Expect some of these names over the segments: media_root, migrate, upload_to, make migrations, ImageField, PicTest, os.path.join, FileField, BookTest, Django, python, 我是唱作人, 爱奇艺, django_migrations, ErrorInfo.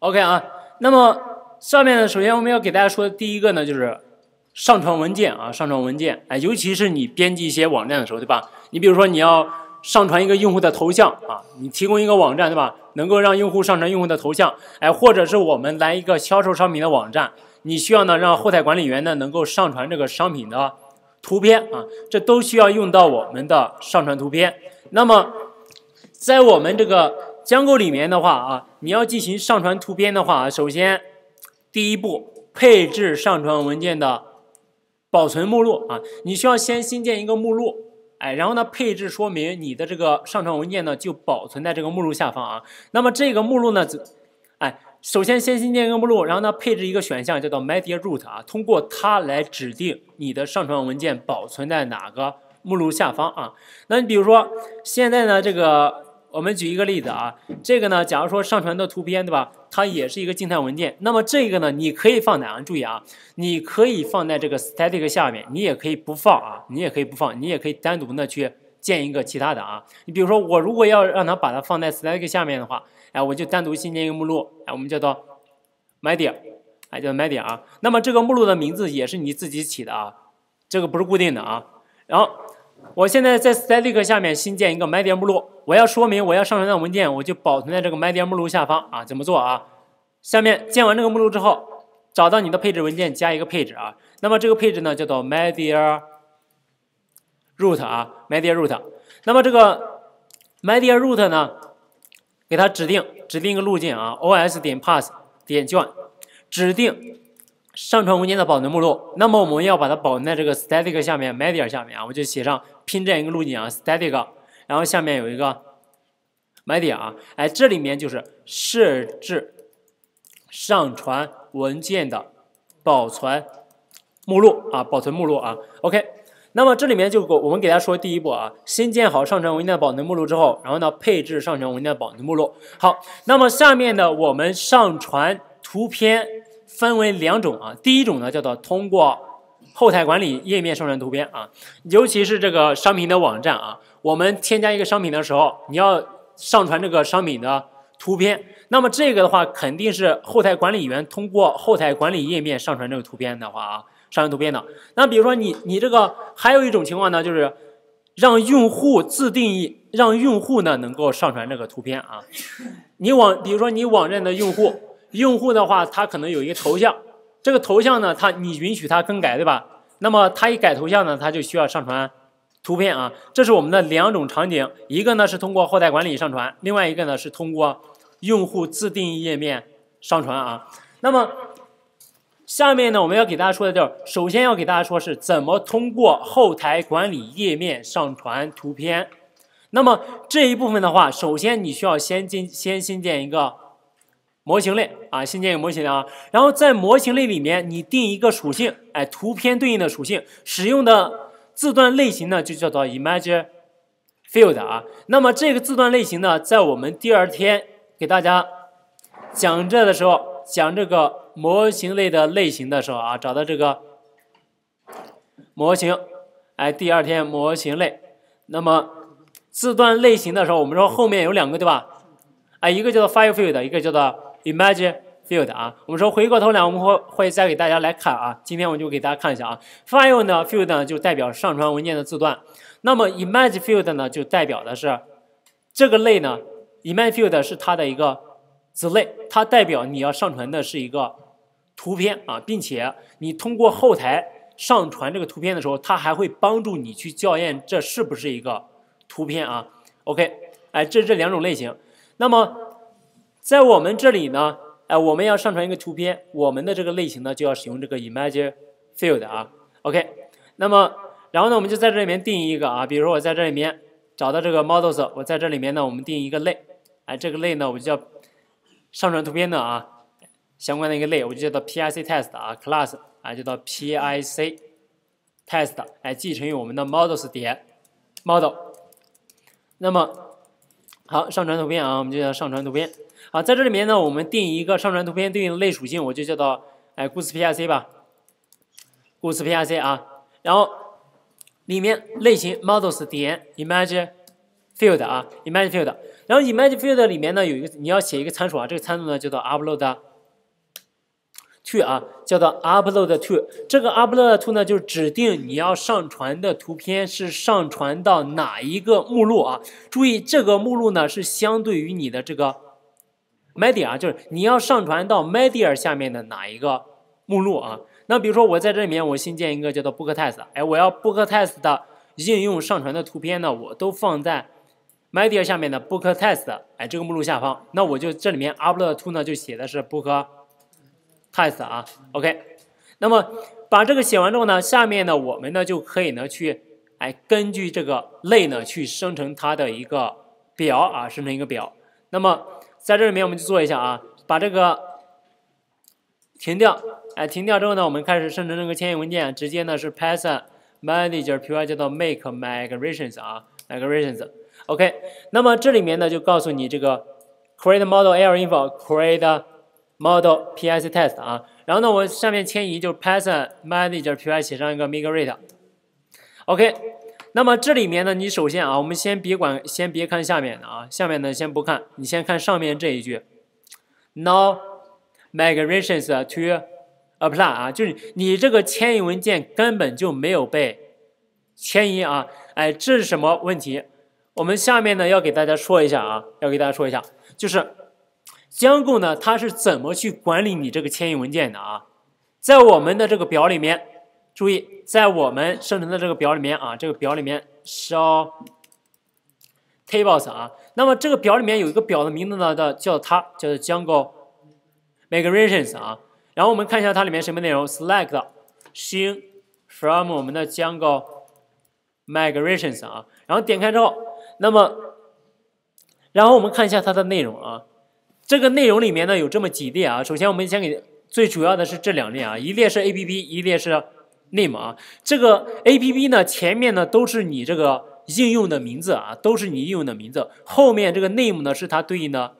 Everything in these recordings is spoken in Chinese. OK 啊，那么上面呢，首先我们要给大家说的第一个呢，就是上传文件啊，上传文件，哎，尤其是你编辑一些网站的时候，对吧？你比如说你要上传一个用户的头像啊，你提供一个网站，对吧？能够让用户上传用户的头像，哎，或者是我们来一个销售商品的网站，你需要呢让后台管理员呢能够上传这个商品的图片啊，这都需要用到我们的上传图片。那么在我们这个 Django 里面的话啊，你要进行上传图片的话，首先第一步配置上传文件的保存目录啊，你需要先新建一个目录，哎，然后呢配置说明你的这个上传文件呢就保存在这个目录下方啊。那么这个目录呢，哎，首先先新建一个目录，然后呢配置一个选项叫做 media root 啊，通过它来指定你的上传文件保存在哪个目录下方啊。那你比如说现在呢这个。 我们举一个例子啊，这个呢，假如说上传的图片，对吧？它也是一个静态文件。那么这个呢，你可以放哪？注意啊，你可以放在这个 static 下面，你也可以不放啊，你也可以不放，你也可以单独的去建一个其他的啊。你比如说，我如果要让它把它放在 static 下面的话，哎，我就单独新建一个目录，哎，我们叫做 media， 哎，叫 media 啊。那么这个目录的名字也是你自己起的啊，这个不是固定的啊。然后。 我现在在 static 下面新建一个 media 目录，我要说明我要上传的文件，我就保存在这个 media 目录下方啊。怎么做啊？下面建完这个目录之后，找到你的配置文件加一个配置啊。那么这个配置呢叫做 media root 啊 ，media root。那么这个 media root 呢，给它指定一个路径啊 ，os.path.join， 指定。 上传文件的保存目录，那么我们要把它保存在这个 static 下面 media 下面啊，我就写上拼这样一个路径啊 static， 然后下面有一个 media 啊，哎，这里面就是设置上传文件的保存目录啊，保存目录啊 ，OK， 那么这里面就我们给大家说第一步啊，新建好上传文件的保存目录之后，然后呢配置上传文件的保存目录。好，那么下面呢我们上传图片。 分为两种啊，第一种呢叫做通过后台管理页面上传图片啊，尤其是这个商品的网站啊，我们添加一个商品的时候，你要上传这个商品的图片，那么这个的话肯定是后台管理员通过后台管理页面上传这个图片的话啊，上传图片的。那比如说你这个还有一种情况呢，就是让用户自定义，让用户呢能够上传这个图片啊，比如说你网站的用户。 用户的话，他可能有一个头像，这个头像呢，你允许他更改，对吧？那么他一改头像呢，他就需要上传图片啊。这是我们的两种场景，一个呢是通过后台管理上传，另外一个呢是通过用户自定义页面上传啊。那么下面呢，我们要给大家说的就是，首先要给大家说是怎么通过后台管理页面上传图片。那么这一部分的话，首先你需要先新建一个。 模型类啊，新建一个模型类啊，然后在模型类里面你定一个属性，哎，图片对应的属性，使用的字段类型呢就叫做 ImageField 啊。那么这个字段类型呢，在我们第二天给大家讲这的时候，讲这个模型类的类型的时候啊，找到这个模型，哎，第二天模型类。那么字段类型的时候，我们说后面有两个对吧？哎，一个叫做 FileField， 一个叫做 Image field 啊，我们说回过头来，我们会再给大家来看啊。今天我就给大家看一下啊 ，file 呢 ，field 呢就代表上传文件的字段，那么 image field 呢就代表的是这个类呢 ，image field 是它的一个子类，它代表你要上传的是一个图片啊，并且你通过后台上传这个图片的时候，它还会帮助你去校验这是不是一个图片啊。OK， 哎，这是这两种类型，那么。 在我们这里呢，哎，我们要上传一个图片，我们的这个类型呢就要使用这个 image field 啊 ，OK。那么，然后呢，我们就在这里面定义一个啊，比如说我在这里面找到这个 models， 我在这里面呢，我们定义一个类，哎，这个类呢我就叫上传图片的啊，相关的一个类，我就叫做 pic test 啊 class 啊，就叫 pic test， 哎，继承于我们的 models 点 model。那么，好，上传图片啊，我们就叫上传图片。 好，在这里面呢，我们定义一个上传图片对应的类属性，我就叫做哎顾此 PRC 吧，顾此 PRC 啊，然后里面类型 models 点 image field 啊 image field，然后 ImageField 里面呢有一个你要写一个参数啊，这个参数呢叫做 upload_to 啊，叫做 upload_to。这个 upload_to 呢就是指定你要上传的图片是上传到哪一个目录啊。注意这个目录呢是相对于你的这个 media 啊，就是你要上传到 media 下面的哪一个目录啊。那比如说我在这里面我新建一个叫做 BookTest， 哎，我要 BookTest 的应用上传的图片呢，我都放在 media 下面的 BookTest， 哎，这个目录下方。那我就这里面 upload_to 呢就写的是 BookTest 啊 ，OK。那么把这个写完之后呢，下面呢我们呢就可以呢去哎根据这个类呢去生成它的一个表啊，生成一个表。那么在这里面我们就做一下啊，把这个停掉，哎，停掉之后呢，我们开始生成这个牵引文件，直接呢是 python manager 叫做 make migrations 啊 ，migrations，OK。那么这里面呢就告诉你这个 create model ErrorInfo create model ps test 啊，然后呢我下面迁移就是 python manager 写上一个 migrate，OK。那么这里面呢，你首先啊，我们先别看下面的啊，下面呢先不看，你先看上面这一句 ，now migrations to apply 啊，就是你这个迁移文件根本就没有被迁移啊，哎，这是什么问题？我们下面呢要给大家说一下啊，就是 Django 呢它是怎么去管理你这个迁移文件的啊，在我们的这个表里面。注意，在我们生成的这个表里面啊，这个表里面 show tables 啊，那么这个表里面有一个表的名字呢，叫做 Django migrations 啊。然后我们看一下它里面什么内容 ，select 星 from 我们的 Django migrations 啊。然后点开之后，那么然后我们看一下它的内容啊。这个内容里面呢有这么几列啊。首先我们先给最主要的是这两列啊，一列是 app， 一列是 name 啊，这个 APP 呢前面呢都是你这个应用的名字啊，后面这个 name 呢是它对应的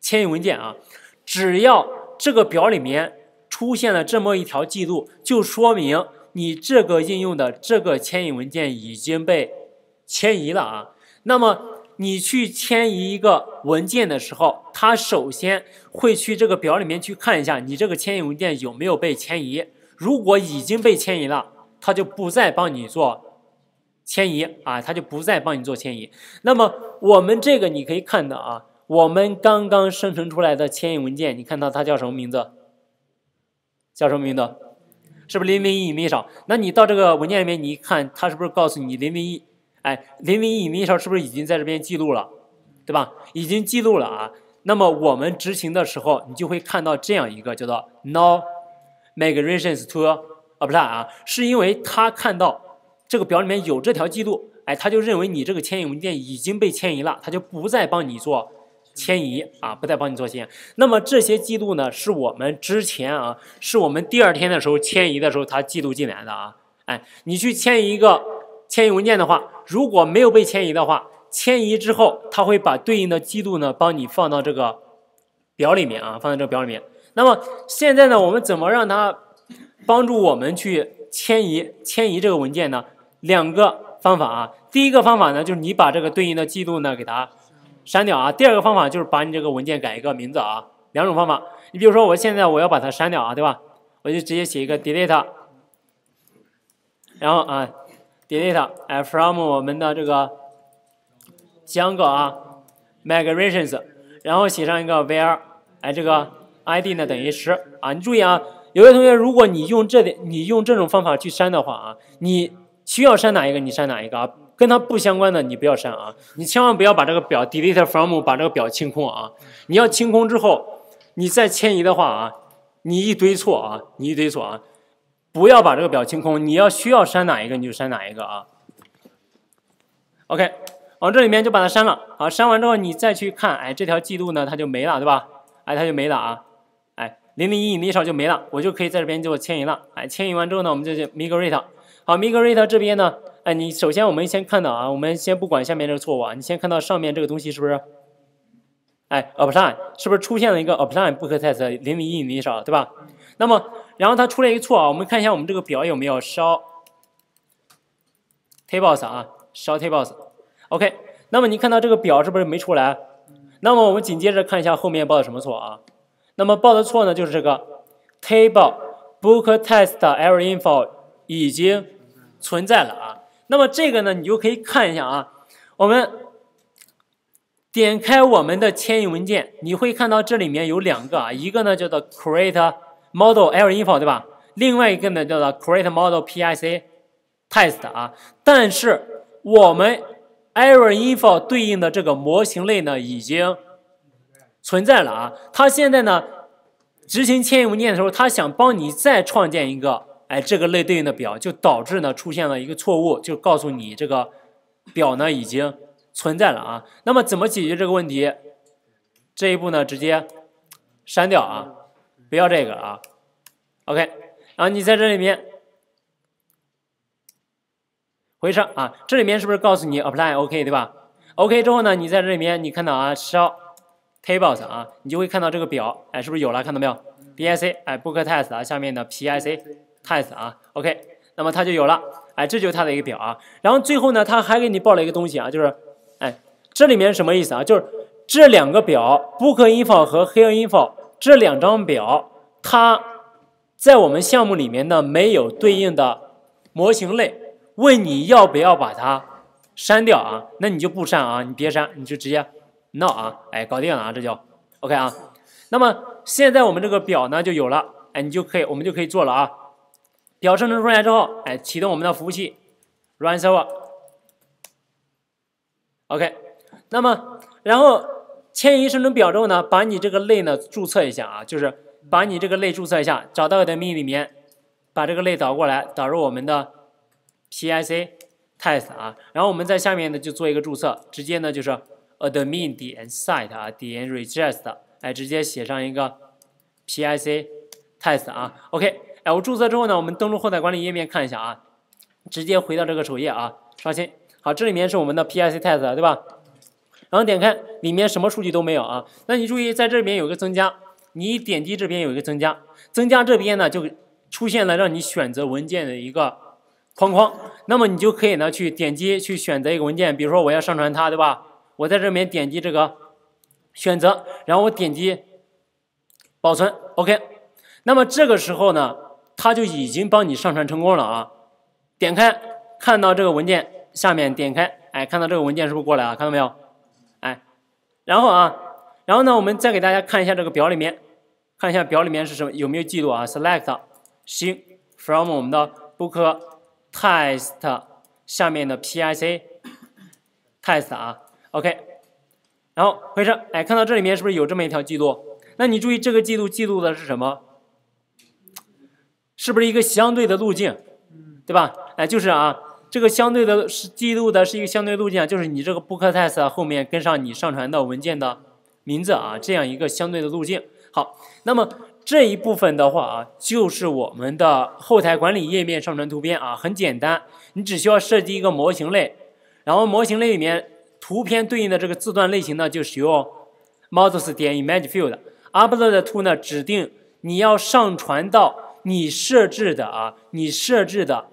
迁移文件啊。只要这个表里面出现了这么一条记录，就说明你这个应用的这个迁移文件已经被迁移了啊。那么你去迁移一个文件的时候，它首先会去这个表里面去看一下你这个迁移文件有没有被迁移。如果已经被迁移了，它就不再帮你做迁移啊，那么我们这个你可以看到啊，我们刚刚生成出来的迁移文件，你看到它叫什么名字？是不是001以内以上？那你到这个文件里面，你一看它是不是告诉你001？哎，001以内以上是不是已经在这边记录了，对吧？已经记录了啊。那么我们执行的时候，你就会看到这样一个叫做 now。migrations to apply 啊，是因为他看到这个表里面有这条记录，哎，他就认为你这个迁移文件已经被迁移了，他就不再帮你做迁移啊，那么这些记录呢，是我们之前啊，是我们第二天的时候迁移的时候，他记录进来的啊。哎，你去迁移一个迁移文件的话，如果没有被迁移的话，迁移之后，他会把对应的记录呢，帮你放到这个表里面啊，那么现在呢，我们怎么让它帮助我们去迁移这个文件呢？两个方法啊。第一个方法呢，就是你把这个对应的记录呢给它删掉啊。第二个方法就是把你这个文件改一个名字啊。两种方法。你比如说，我现在我要把它删掉啊，对吧？我就直接写一个 delete， 然后啊 delete 哎 from 我们的这个 Django 啊 migrations， 然后写上一个 where 哎这个。ID 呢等于10啊，你注意啊，有些同学，如果你用这种方法去删的话啊，你需要删哪一个你删哪一个啊，跟它不相关的你不要删啊，你千万不要把这个表 delete from 把这个表清空啊，你要清空之后，你再迁移的话啊，你一堆错啊，不要把这个表清空，你要需要删哪一个你就删哪一个啊。OK， 往这里面就把它删了啊，删完之后你再去看，哎，这条记录呢它就没了，对吧？哎，它就没了啊。001以内以上就没了，我就可以在这边就迁移了。哎，迁移完之后呢，我们就 migrate。好 ，migrate 这边呢，哎，你首先我们先看到啊，我们先不管下面这个错误啊，你先看到上面这个东西是不是？哎 ，apply 是不是出现了一个 apply BookTest 001以内以上，对吧？那么，然后它出了一个错啊，我们看一下我们这个表有没有烧 tables 啊，烧 tables。OK， 那么你看到这个表是不是没出来？那么我们紧接着看一下后面报的什么错啊？那么报的错呢，就是这个 table booktest errorinfo 已经存在了啊。那么这个呢，你就可以看一下啊，我们点开我们的迁移文件，你会看到这里面有两个啊，一个呢叫做 create model errorinfo 对吧？另外一个呢叫做 create model PIC test 啊。但是我们 ErrorInfo 对应的这个模型类呢已经存在了啊，它现在呢执行迁移文件的时候，它想帮你再创建一个这个类对应的表，就导致呢出现了一个错误，就告诉你这个表呢已经存在了啊。那么怎么解决这个问题？这一步呢直接删掉啊，不要这个啊。OK， 然后你在这里面。 回上啊，这里面是不是告诉你 apply OK 对吧 ？OK 之后呢，你在这里面你看到啊 show tables 啊，你就会看到这个表，是不是有了？看到没有 ？PIC book test 啊，下面的 PIC test 啊 ，OK， 那么它就有了，这就是它的一个表啊。然后最后呢，它还给你报了一个东西啊，就是这里面什么意思啊？就是这两个表 bookInfo 和 HereInfo 这两张表，它在我们项目里面呢没有对应的模型类。 问你要不要把它删掉啊？那你就不删啊，你别删，你就直接 no 啊，搞定了啊，这就 OK 啊。那么现在我们这个表呢就有了，你就可以，我们就可以做了啊。表生成出来之后，启动我们的服务器 run server。OK， 那么然后迁移生成表之后呢，把你这个类呢注册一下啊，就是把你这个类注册一下，找到 admin 里面，把这个类导过来，导入我们的。 PIC test 啊，然后我们在下面呢就做一个注册，直接呢就是 admin 点 site 啊点 register， 直接写上一个 PIC test 啊 ，OK， 我注册之后呢，我们登录后台管理页面看一下啊，直接回到这个首页啊，刷新，好，这里面是我们的 PIC test 对吧？然后点开里面什么数据都没有啊，那你注意在这边有一个增加，你点击这边有一个增加，增加这边呢就出现了让你选择文件的一个。 框框，那么你就可以呢去点击去选择一个文件，比如说我要上传它，对吧？我在这边点击这个选择，然后我点击保存 ，OK。那么这个时候呢，它就已经帮你上传成功了啊。点开看到这个文件下面点开，看到这个文件是不是过来啊？看到没有？然后啊，然后呢，我们再给大家看一下这个表里面，看一下表里面是什么有没有记录啊 ？Select 星 from 我们的 book。 test 下面的 PIC test 啊 ，OK， 然后回车，看到这里面是不是有这么一条记录？那你注意这个记录记录的是什么？是不是一个相对的路径，对吧？就是啊，这个相对的是记录的是一个相对路径，就是你这个 book test 后面跟上你上传的文件的名字啊，这样一个相对的路径。好，那么。 这一部分的话啊，就是我们的后台管理页面上传图片啊，很简单，你只需要设计一个模型类，然后模型类里面图片对应的这个字段类型呢，就使用 models 点 ImageField upload to 呢，指定你要上传到你设置的啊，你设置的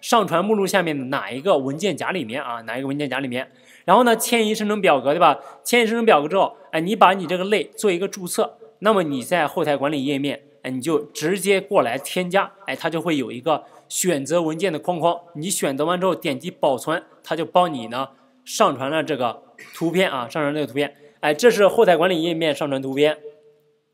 上传目录下面的哪一个文件夹里面啊，哪一个文件夹里面，然后呢迁移生成表格对吧？迁移生成表格之后，你把你这个类做一个注册。 那么你在后台管理页面，你就直接过来添加，它就会有一个选择文件的框框。你选择完之后点击保存，它就帮你呢上传了这个图片啊，上传这个图片。这是后台管理页面上传图片。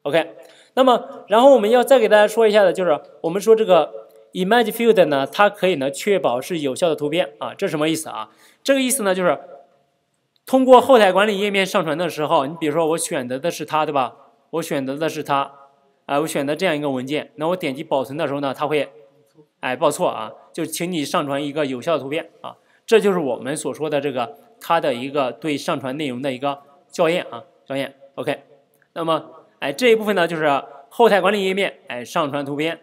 OK， 那么然后我们要再给大家说一下的就是，我们说这个 ImageField 呢，它可以呢确保是有效的图片啊，这什么意思啊？这个意思呢就是通过后台管理页面上传的时候，你比如说我选择的是它，对吧？ 我选择的是它，我选择这样一个文件，那我点击保存的时候呢，它会，报错啊，就请你上传一个有效的图片啊，这就是我们所说的这个它的一个对上传内容的一个校验啊，校验 OK， 那么这一部分呢就是后台管理页面上传图片，